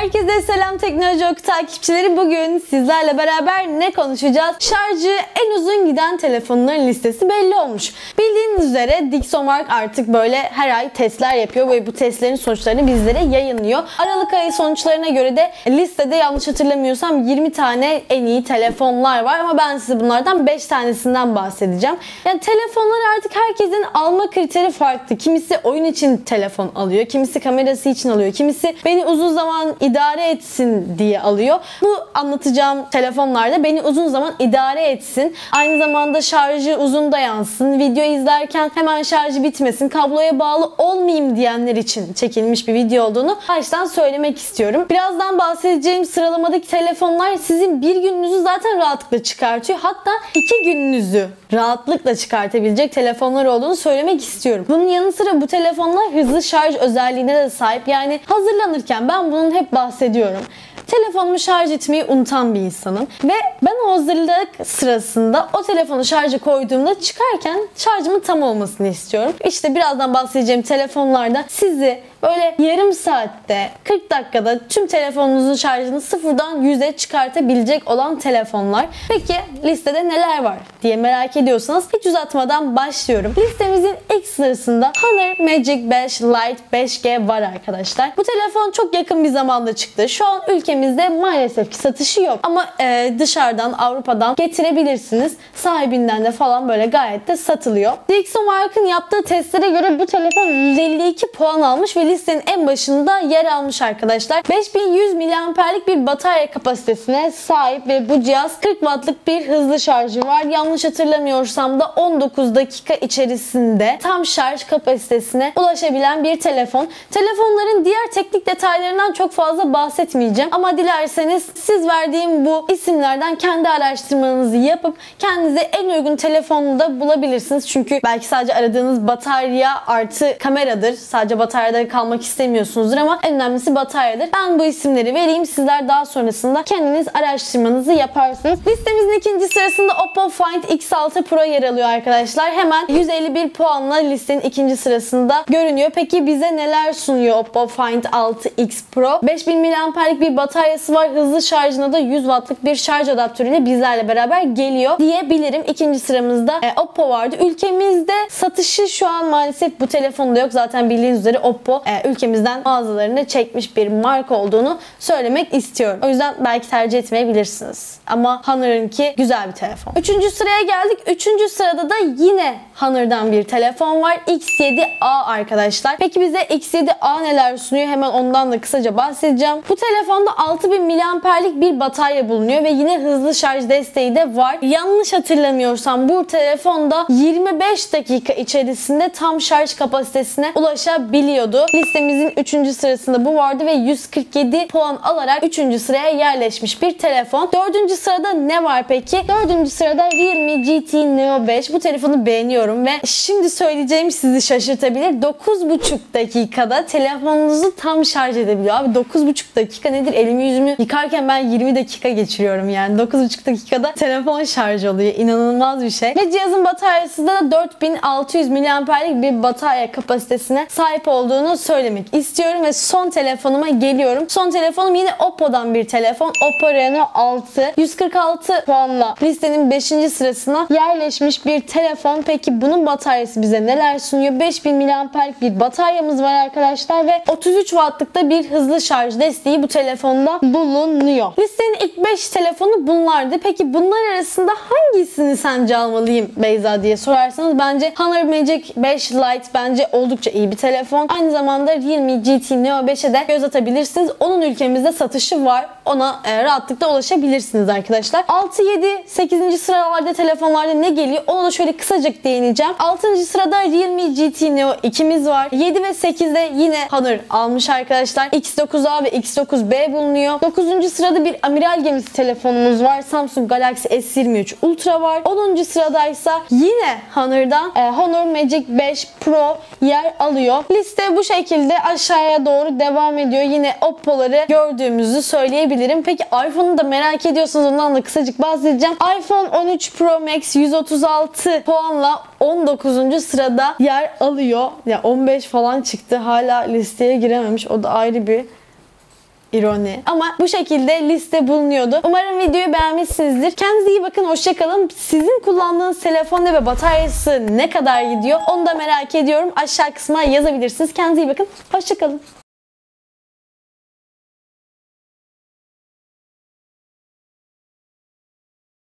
Herkese selam teknoloji oku takipçileri. Bugün sizlerle beraber ne konuşacağız? Şarjı en uzun giden telefonların listesi belli olmuş. Bildiğiniz üzere DxOMark artık böyle her ay testler yapıyor ve bu testlerin sonuçlarını bizlere yayınlıyor. Aralık ayı sonuçlarına göre de listede yanlış hatırlamıyorsam 20 tane en iyi telefonlar var ama ben size bunlardan 5 tanesinden bahsedeceğim. Yani telefonlar artık herkesin alma kriteri farklı. Kimisi oyun için telefon alıyor, kimisi kamerası için alıyor, kimisi beni uzun zaman idare etsin diye alıyor. Bu anlatacağım telefonlarda beni uzun zaman idare etsin, aynı zamanda şarjı uzun dayansın, video izlerken hemen şarjı bitmesin, kabloya bağlı olmayayım diyenler için çekilmiş bir video olduğunu baştan söylemek istiyorum. Birazdan bahsedeceğim sıralamadaki telefonlar sizin bir gününüzü zaten rahatlıkla çıkartıyor. Hatta iki gününüzü rahatlıkla çıkartabilecek telefonlar olduğunu söylemek istiyorum. Bunun yanı sıra bu telefonlar hızlı şarj özelliğine de sahip. Yani hazırlanırken ben bunun hep bahsediyorum. Telefonumu şarj etmeyi unutan bir insanım ve ben o hazırlık sırasında o telefonu şarja koyduğumda çıkarken şarjımın tam olmasını istiyorum. İşte birazdan bahsedeceğim telefonlarda sizi böyle yarım saatte, 40 dakikada tüm telefonunuzun şarjını sıfırdan 100'e çıkartabilecek olan telefonlar. Peki listede neler var diye merak ediyorsanız hiç uzatmadan başlıyorum. Listemizin ilk sırasında Honor Magic 5 Lite 5G var arkadaşlar. Bu telefon çok yakın bir zamanda çıktı. Şu an ülkemizde maalesef ki satışı yok. Ama dışarıdan, Avrupa'dan getirebilirsiniz. Sahibinden de falan böyle gayet de satılıyor. DxOMark'ın yaptığı testlere göre bu telefon 152 puan almış ve listenin en başında yer almış arkadaşlar. 5100 mAh'lik bir batarya kapasitesine sahip ve bu cihaz 40 Watt'lık bir hızlı şarjı var. Yanlış hatırlamıyorsam da 19 dakika içerisinde tam şarj kapasitesine ulaşabilen bir telefon. Telefonların diğer teknik detaylarından çok fazla bahsetmeyeceğim ama dilerseniz siz verdiğim bu isimlerden kendi araştırmanızı yapıp kendinize en uygun telefonu da bulabilirsiniz. Çünkü belki sadece aradığınız batarya artı kameradır. Sadece bataryada kalmak istemiyorsunuzdur ama en önemlisi bataryadır. Ben bu isimleri vereyim. Sizler daha sonrasında kendiniz araştırmanızı yaparsınız. Listemizin ikinci sırasında Oppo Find X6 Pro yer alıyor arkadaşlar. Hemen 151 puanla listenin ikinci sırasında görünüyor. Peki bize neler sunuyor Oppo Find 6X Pro? 5000 mAh'lik bir bataryası var. Hızlı şarjına da 100 Watt'lık bir şarj adaptörüyle bizlerle beraber geliyor diyebilirim. İkinci sıramızda Oppo vardı. Ülkemizde satışı şu an maalesef bu telefonda yok. Zaten bildiğiniz üzere Oppo ülkemizden mağazalarını çekmiş bir marka olduğunu söylemek istiyorum. O yüzden belki tercih etmeyebilirsiniz. Ama Honor'ınki güzel bir telefon. Üçüncü sıraya geldik. Üçüncü sırada da yine Honor'dan bir telefon var. X7A arkadaşlar. Peki bize X7A neler sunuyor? Hemen ondan da kısaca bahsedeceğim. Bu telefonda 6000 mAh'lik bir batarya bulunuyor ve yine hızlı şarj desteği de var. Yanlış hatırlamıyorsam bu telefonda 25 dakika içerisinde tam şarj kapasitesine ulaşabiliyordu. Listemizin 3. sırasında bu vardı ve 147 puan alarak 3. sıraya yerleşmiş bir telefon. 4. sırada ne var peki? 4. sırada Realme GT Neo 5. Bu telefonu beğeniyorum ve şimdi söyleyeceğim sizi şaşırtabilir. 9,5 dakikada telefonunuzu tam şarj edebiliyor. Abi 9,5 dakika nedir? Elimi yüzümü yıkarken ben 20 dakika geçiriyorum yani. 9,5 dakikada telefon şarj oluyor. İnanılmaz bir şey. Ve cihazın bataryası da 4600 mAh'lik bir batarya kapasitesine sahip olduğunu söylemek istiyorum ve son telefonuma geliyorum. Son telefonum yine Oppo'dan bir telefon. Oppo Reno 6. 146 puanla listenin 5. sırasına yerleşmiş bir telefon. Peki bunun bataryası bize neler sunuyor? 5000 mAh'lik bir bataryamız var arkadaşlar ve 33 Watt'lıkta bir hızlı şarj desteği bu telefonda bulunuyor. Listenin ilk 5 telefonu bunlardı. Peki bunlar arasında hangisini sence almalıyım Beyza diye sorarsanız bence Honor Magic 5 Lite bence oldukça iyi bir telefon. Aynı zamanda Realme GT Neo 5'e de göz atabilirsiniz. Onun ülkemizde satışı var. Ona rahatlıkla ulaşabilirsiniz arkadaşlar. 6, 7, 8. sıralarda telefonlarda ne geliyor? Ona da şöyle kısacık değineceğim. 6. sırada Realme GT Neo 2'miz var. 7 ve 8'de yine Honor almış arkadaşlar. X9A ve X9B bulunuyor. 9. sırada bir amiral gemisi telefonumuz var. Samsung Galaxy S23 Ultra var. 10. sıradaysa yine Honor'dan Honor Magic 5 Pro yer alıyor. Liste bu şekilde aşağıya doğru devam ediyor. Yine Oppo'ları gördüğümüzü söyleyebilirim. Peki iPhone'u da merak ediyorsanız ondan da kısacık bahsedeceğim. iPhone 13 Pro Max 136 puanla 19. sırada yer alıyor. Ya 15 falan çıktı. Hala listeye girememiş. O da ayrı bir İroni. Ama bu şekilde liste bulunuyordu. Umarım videoyu beğenmişsinizdir. Kendinize iyi bakın. Hoşçakalın. Sizin kullandığınız telefonda ve bataryası ne kadar gidiyor onu da merak ediyorum. Aşağı kısma yazabilirsiniz. Kendinize iyi bakın. Hoşçakalın.